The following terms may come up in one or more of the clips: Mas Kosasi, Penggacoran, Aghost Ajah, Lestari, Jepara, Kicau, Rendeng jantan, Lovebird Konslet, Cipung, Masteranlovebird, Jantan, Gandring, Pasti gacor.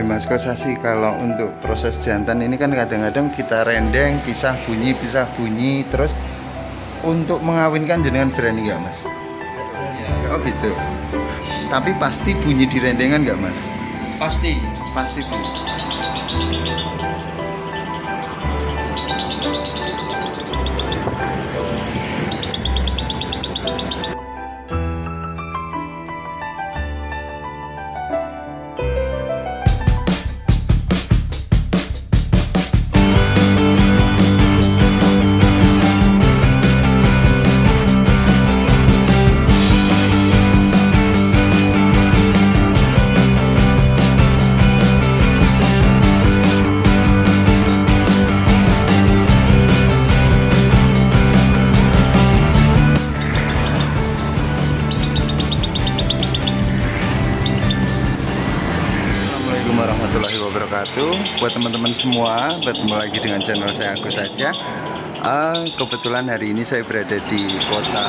Mas Kosasi, kalau untuk proses jantan ini kan kadang-kadang kita rendeng, pisah bunyi, terus untuk mengawinkan jenengan berani nggak, Mas? Oh gitu. Tapi pasti bunyi di rendengan nggak, Mas? Pasti bunyi. Buat teman-teman semua, bertemu lagi dengan channel saya Aghost Ajah. Kebetulan hari ini saya berada di kota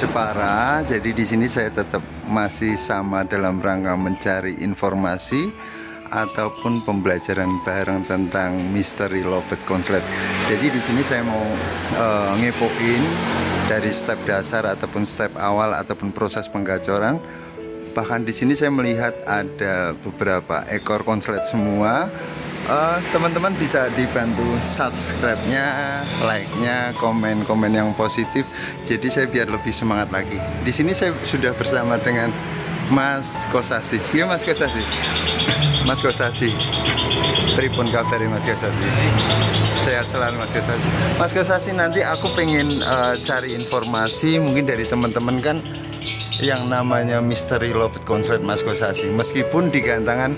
Jepara, jadi di sini saya tetap masih sama dalam rangka mencari informasi ataupun pembelajaran bareng tentang misteri Lovebird Konslet. Jadi di sini saya mau ngepoin dari step dasar ataupun step awal ataupun proses penggacoran. Bahkan di sini saya melihat ada beberapa ekor konslet semua. Teman-teman bisa dibantu subscribe-nya, like-nya, komen-komen yang positif. Jadi saya biar lebih semangat lagi. Di sini saya sudah bersama dengan Mas Kosasi. Iya Mas Kosasi. Mas Kosasi. Pripun kabare Mas Kosasi? Sehat selalu Mas Kosasi. Mas Kosasi, nanti aku pengen cari informasi mungkin dari teman-teman kan yang namanya misteri Lovebird Konslet Mas Kosasi, meskipun di gantangan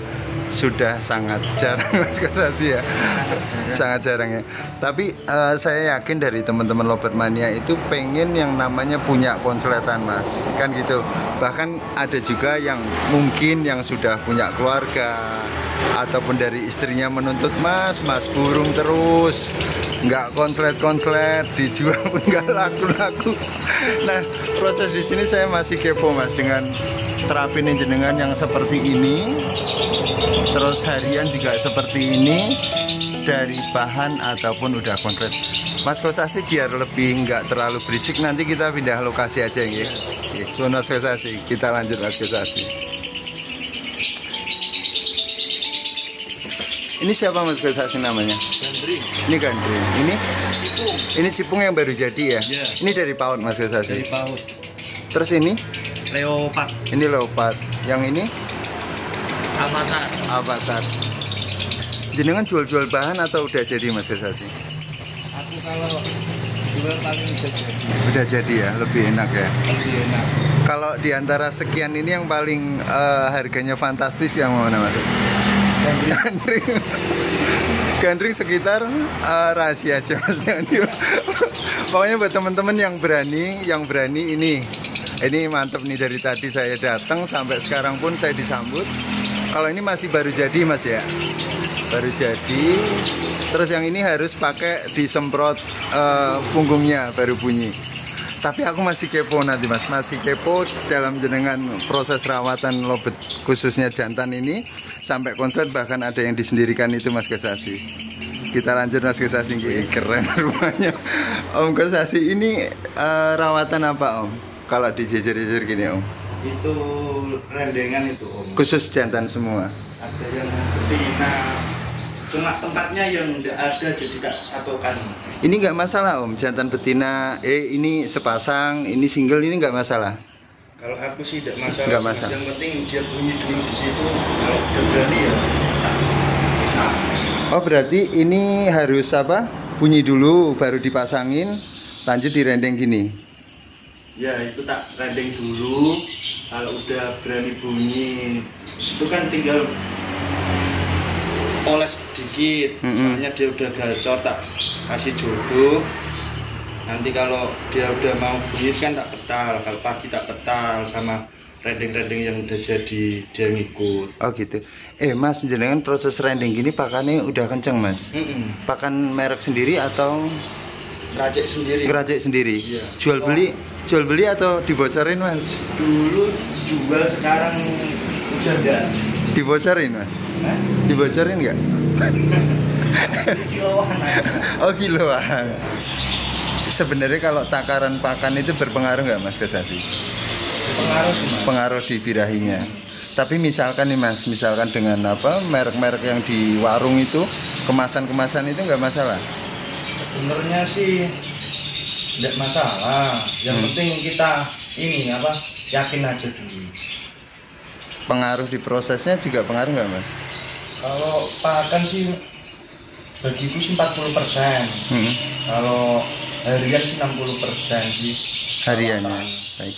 sudah sangat jarang Mas Kosasi ya, sangat jarang ya. Tapi saya yakin dari teman-teman Lovebird Mania itu pengen yang namanya punya konsletan Mas, kan gitu. Bahkan ada juga yang mungkin yang sudah punya keluarga ataupun dari istrinya menuntut, mas burung terus nggak konslet dijual pun nggak laku. Nah, proses di sini saya masih kepo Mas dengan terapin jenengan yang seperti ini, terus harian juga seperti ini dari bahan ataupun udah konslet. Mas Kosasi, biar lebih nggak terlalu berisik, nanti kita pindah lokasi aja ya. Mas Kosasi, kita lanjut Mas Kosasi. Ini siapa Mas Kosasi namanya? Gandring. Ini gandring. Ini? Cipung. Ini cipung yang baru jadi ya? Iya. Ini dari PAUD Mas Kosasi? Dari PAUD. Terus ini? Leopard. Ini leopard. Yang ini? Avatar. Avatar. Jenengan jual-jual bahan atau udah jadi Mas Kosasi? Aku kalau jual paling udah jadi. Udah jadi ya? Lebih enak ya? Lebih enak. Kalau diantara sekian ini yang paling harganya fantastis yang mana Mas? Gandring sekitar rahasia aja Mas. Pokoknya buat teman-teman yang berani ini mantep nih. Dari tadi saya datang sampai sekarang pun saya disambut. Kalau ini masih baru jadi Mas ya, baru jadi. Terus yang ini harus pakai disemprot punggungnya baru bunyi. Tapi aku masih kepo nanti Mas, masih kepo dalam jenengan proses rawatan Lovebird khususnya jantan ini sampai konslet, bahkan ada yang disendirikan itu Mas Kosasi. Kita lanjut Mas Kosasi, keren rumahnya. Om Kosasi ini rawatan apa Om? Kalau dijejer-jejer gini Om? Itu rendengan itu Om. Khusus jantan semua? Ada yang betina. Cuma tempatnya yang tidak ada, jadi tak satukan. Ini nggak masalah Om, jantan betina, ini sepasang, ini single, ini nggak masalah. Kalau aku sih tidak masalah. Masalah. Yang penting dia bunyi dulu di situ. Kalau udah berani ya bisa. Oh berarti ini harus apa? Bunyi dulu, baru dipasangin, lanjut direndeng gini. Ya itu tak rendeng dulu. Kalau udah berani bunyi, itu kan tinggal oles sedikit, soalnya dia udah gacor, tak kasih jodoh. Nanti kalau dia udah mau bunyi kan tak petal, kalau pagi tak petal sama rendeng-rendeng yang udah jadi dia ngikut. Oh gitu. Mas, jenengan proses rendeng gini pakannya udah kenceng Mas? Pakan merek sendiri atau racik sendiri? Racik sendiri. Iya. Jual beli atau dibocorin Mas? Dulu jual, sekarang udah enggak. Dibocorin mas? Hah? Dibocorin nggak? Kiloan. Oh kiloan. Sebenarnya kalau takaran pakan itu berpengaruh nggak mas Kosasi? Pengaruh sih mas. Pengaruh di birahinya. Tapi misalkan nih mas, misalkan dengan apa merek-merek yang di warung itu, kemasan-kemasan itu nggak masalah? Sebenarnya sih tidak masalah. Yang penting kita ini apa yakin aja dulu. Pengaruh di prosesnya juga pengaruh nggak mas? Kalau pakan sih bagiku sih 40%. Kalau harian sih 60% sih. Hariannya. Baik.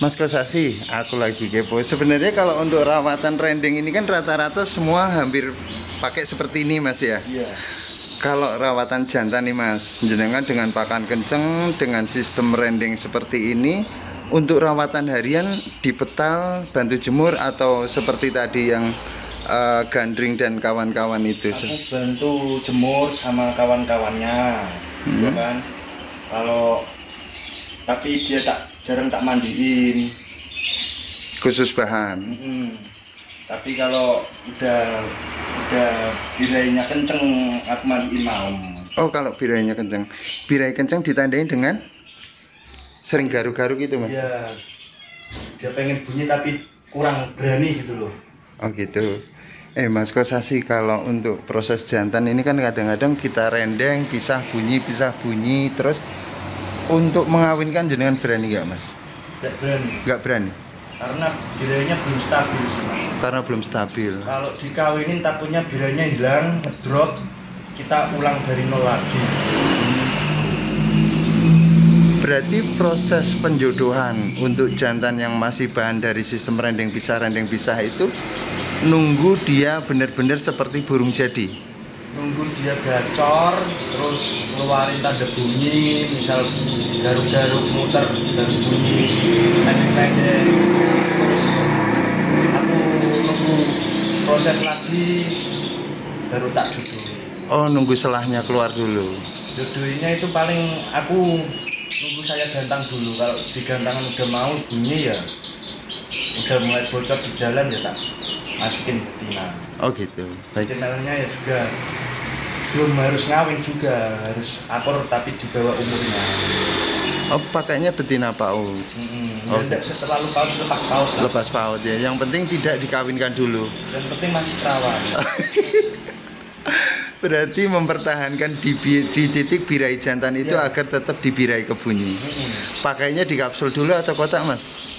Mas Kosasi, aku lagi kepo. Sebenarnya kalau untuk rawatan rendeng ini kan rata-rata semua hampir pakai seperti ini mas ya? Iya. Kalau rawatan jantan nih mas, jenengan dengan pakan kenceng, dengan sistem rendeng seperti ini, untuk rawatan harian dipetal, bantu jemur, atau seperti tadi yang gandring dan kawan-kawan itu? Aku bantu jemur sama kawan-kawannya, kan? Kalau tapi dia tak jarang tak mandiin khusus bahan. Tapi kalau udah birainya kenceng aku mandiin mau. Oh kalau birainya kenceng, birai kenceng ditandain dengan sering garuk-garuk gitu mas? Iya, dia pengen bunyi tapi kurang berani gitu loh. Oh gitu. Mas Kosasi, kalau untuk proses jantan ini kan kadang-kadang kita rendeng pisah bunyi terus. Untuk mengawinkan jenengan berani nggak mas? Nggak berani. Nggak berani? Karena birainya belum stabil sih mas. Karena belum stabil. Kalau dikawinin takutnya birainya hilang, ngedrop, kita ulang dari nol lagi. Berarti proses penjodohan untuk jantan yang masih bahan dari sistem rendeng pisah itu nunggu dia benar-benar seperti burung jadi. Nunggu dia gacor, terus ngeluarin tanda bunyi, misal garuk-garuk muter, garuk bunyi, pendek-pendek. Terus aku nunggu proses lagi, baru tak jodohin. Oh, nunggu selahnya keluar dulu. Jodohinnya itu paling aku nunggu saya gantang dulu. Kalau di gantangan udah mau bunyi ya, udah mulai bocor di jalan ya tak masukin betina. Oh gitu. Baik. Kenalnya ya juga belum harus ngawin juga, harus akor tapi di bawah umurnya. Oh pakainya betina paut. Tidak setelah paut, lepas paut. Lepas paut ya. Yang penting tidak dikawinkan dulu. Yang penting masih perawan. Berarti mempertahankan di titik birai jantan itu ya, agar tetap di birai kebunyi. Pakainya di kapsul dulu atau kotak mas?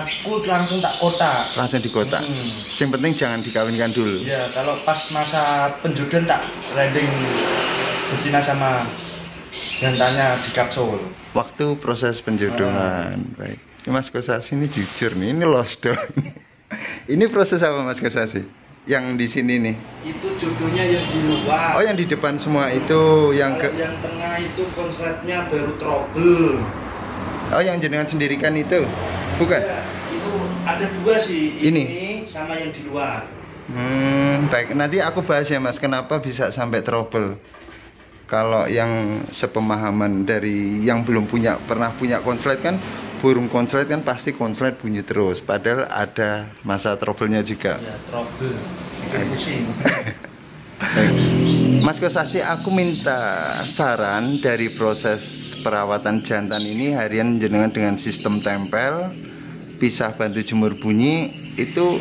Aku langsung tak kotak. Langsung di kotak. Yang penting jangan dikawinkan dulu. Ya, kalau pas masa penjodohan tak landing betina sama jantannya di kapsul. Waktu proses penjodohan. Baik. Mas Kosasi ini jujur nih, ini lost dog. Ini proses apa Mas Kosasi? Yang di sini nih? Itu jodohnya yang di luar. Oh, yang di depan semua itu yang ke... Yang tengah itu konsletnya baru trouble. Oh, yang jenengan sendirikan itu? Bukan? Ya, itu ada dua sih, ini sama yang di luar. Baik, nanti aku bahas ya mas, kenapa bisa sampai trouble. Kalau yang sepemahaman dari yang belum punya, pernah punya konslet kan, burung konslet kan pasti konslet bunyi terus. Padahal ada masa trouble-nya juga. Ya, trouble, bikin pusing. Mas Kosasi, aku minta saran dari proses perawatan jantan ini harian jenengan dengan sistem tempel, pisah bantu jemur bunyi itu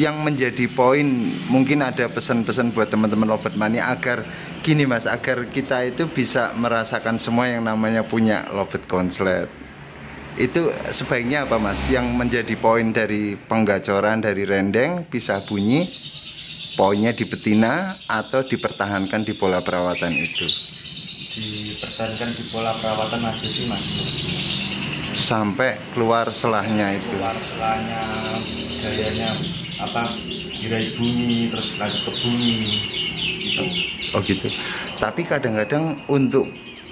yang menjadi poin. Mungkin ada pesan-pesan buat teman-teman Lovebird agar gini mas, agar kita itu bisa merasakan semua yang namanya punya Lovebird Konslet. Itu sebaiknya apa mas? Yang menjadi poin dari penggacoran dari rendeng, pisah bunyi, poinnya di betina atau dipertahankan di pola perawatan itu? Dipertahankan di pola perawatan aja sih mas. Sampai keluar selahnya itu? Keluar selahnya, gayanya apa, girai bunyi, terus lanjut ke bunyi gitu. Oh gitu. Tapi kadang-kadang untuk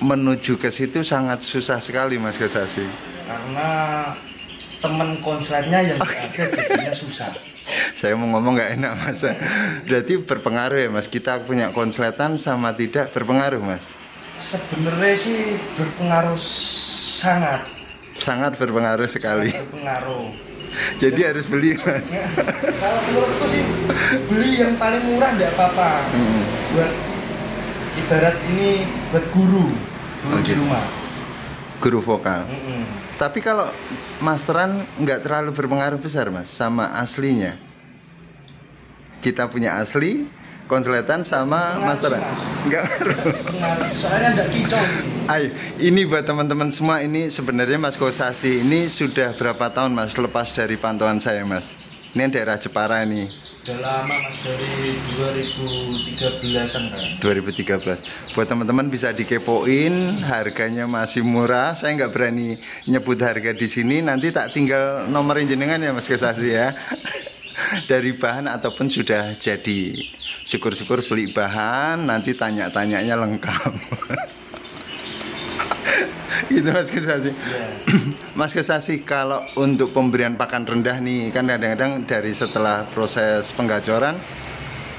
menuju ke situ sangat susah sekali mas Kosasi. Karena teman konsletnya yang ada susah. Saya mau ngomong nggak enak mas. Berarti berpengaruh ya mas, kita punya konsletan sama tidak berpengaruh mas? Sebenarnya sih berpengaruh sangat. Sangat berpengaruh sekali. Sangat berpengaruh. Jadi harus beli, Mas. Ya, kalau menurutku sih beli yang paling murah enggak apa-apa. Hmm. Buat ibarat ini buat guru di rumah. Guru vokal. Hmm. Tapi kalau masteran enggak terlalu berpengaruh besar, Mas, sama aslinya. Kita punya asli, konsletan sama masteran. Enggak ngaruh. Soalnya enggak kicau. Ayo, ini buat teman-teman semua, ini sebenarnya Mas Kosasi ini sudah berapa tahun, Mas, lepas dari pantauan saya, Mas? Ini daerah Jepara ini. Udah lama, Mas, dari 2013-an kan. 2013. Buat teman-teman bisa dikepoin, harganya masih murah. Saya nggak berani nyebut harga di sini, nanti tak tinggal nomor jenengan ya, Mas Kosasi ya. Dari bahan ataupun sudah jadi. Syukur-syukur beli bahan, nanti tanya-tanyanya lengkap. Gitu, Mas Kosasi. Yeah. Mas Kosasi, kalau untuk pemberian pakan rendah nih, kan kadang-kadang dari setelah proses penggacoran,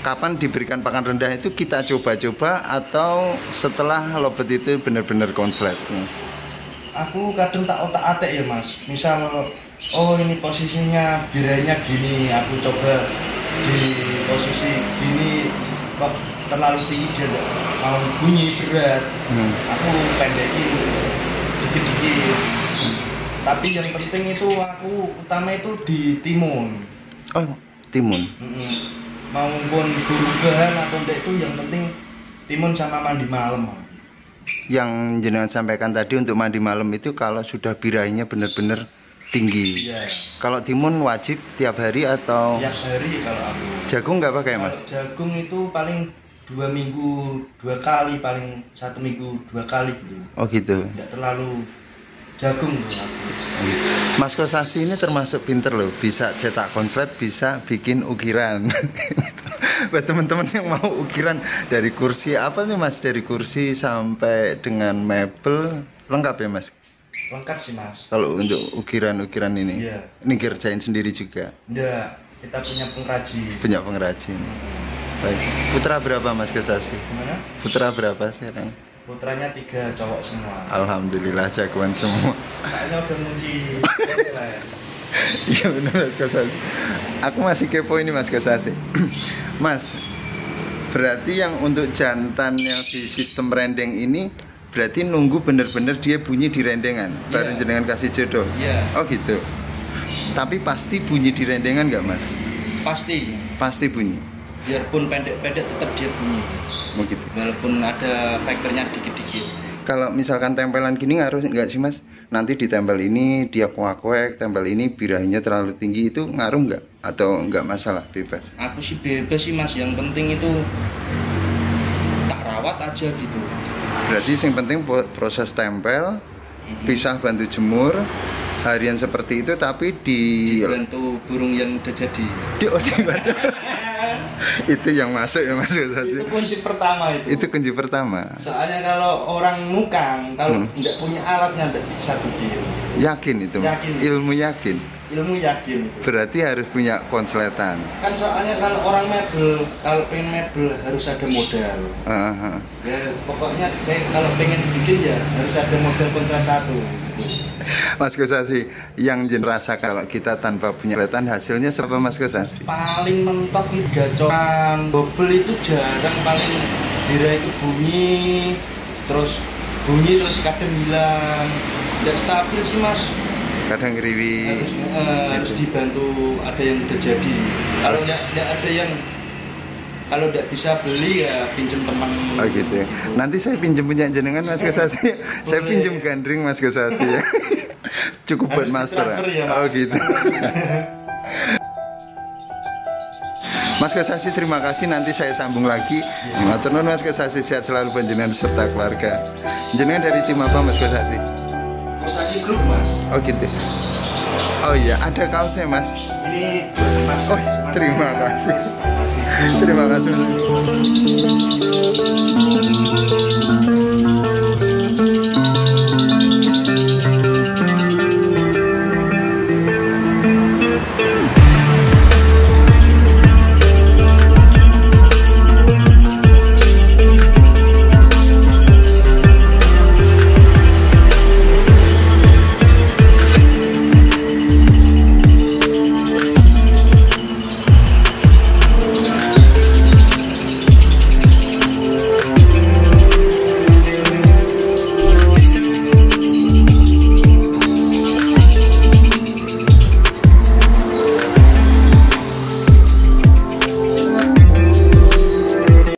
kapan diberikan pakan rendah itu kita coba-coba atau setelah lobet itu benar-benar konslet? Aku kadang tak otak-atik ya, Mas. Misal, oh ini posisinya birainya gini, aku coba di posisi gini, kok terlalu tinggi dia kalau bunyi berat, aku pendekin dikit-dikit. Tapi yang penting itu aku utama itu di timun. Oh, timun. Maupun perubahan atau enggak itu yang penting timun sama mandi malam. Yang jenengan sampaikan tadi untuk mandi malam itu kalau sudah birainya benar-benar tinggi. Ya. Kalau timun wajib tiap hari atau? Tiap hari kalau aku. Jagung nggak pakai, Mas? Jagung itu paling 2 minggu 2 kali, paling 1 minggu 2 kali gitu. Oh gitu. Nggak terlalu jagung tuh aku. Mas Kosasi ini termasuk pinter loh, bisa cetak konslet, bisa bikin ukiran. Buat teman-teman yang mau ukiran dari kursi apa nih, Mas? Dari kursi sampai dengan mebel lengkap ya, Mas? Lengkap sih, Mas. Kalau untuk ukiran-ukiran ini, yeah. Ini kerjain sendiri juga? Enggak, kita punya pengrajin. Punya pengrajin. Baik. Putra berapa, Mas Kosasi? Gimana? Putra berapa sekarang? Putranya 3 cowok semua. Alhamdulillah, jagoan semua. Kayaknya udah ngunci. Iya benar, Mas Kosasi. Aku masih kepo ini, Mas Kosasi. Mas, berarti yang untuk jantan yang di sistem rendeng ini berarti nunggu bener-bener dia bunyi di rendengan, yeah. Baru jenengan kasih jodoh, yeah. Oh gitu. Tapi pasti bunyi di rendengan nggak, Mas? Pasti bunyi, biarpun pendek-pendek tetap dia bunyi. Begitu. Walaupun ada faktornya dikit-dikit. Kalau misalkan tempelan gini ngaruh nggak sih, Mas? Nanti ditempel ini dia kuak-kuak, tempel ini birahinya terlalu tinggi, itu ngaruh nggak? Atau nggak masalah, bebas? Aku sih bebas sih, Mas, yang penting itu tak rawat aja gitu. Berarti yang penting proses tempel, pisah bantu jemur, harian seperti itu, tapi dibantu burung yang udah jadi. Dibantu. Itu yang masuk ya, Mas Kosasi. Itu kunci pertama itu. Itu kunci pertama. Soalnya kalau orang nukang, kalau nggak punya alatnya nggak bisa bikin. Yakin itu, Mas? Yakin. Ilmu yakin. Ilmu yakin. Itu. Berarti harus punya konsletan. Kan soalnya kalau orang mebel, kalau pengen mebel harus ada modal. Ya, pokoknya kalau pengen bikin ya harus ada modal konslet satu. Mas Kosasi, yang rasa kalau kita tanpa punya konsletan hasilnya siapa, Mas Kosasi? Paling mentok itu gacoran, bobel itu jarang, paling birai itu bunyi terus kadang hilang, tidak stabil sih, Mas. Kadang ngeriwi. Harus dibantu, ada yang udah jadi. Kalau nggak ada yang, kalau nggak bisa beli ya pinjem teman. Oh gitu. Nanti saya pinjem punya jenengan, Mas Kosasi. Saya pinjem gandring, Mas Kosasi ya. Cukup buat master. Ya, Mas. Oh gitu. Mas Kosasi, terima kasih, nanti saya sambung lagi. Matur nuwun, Mas Kosasi, sehat selalu panjenengan serta keluarga. Jenengan dari tim apa, Mas Kosasi? Kosasi grup, Mas. Oh gitu. Oh iya, ada kaosnya, Mas. Ini Mas. Oh, terima kasih. Terima kasih.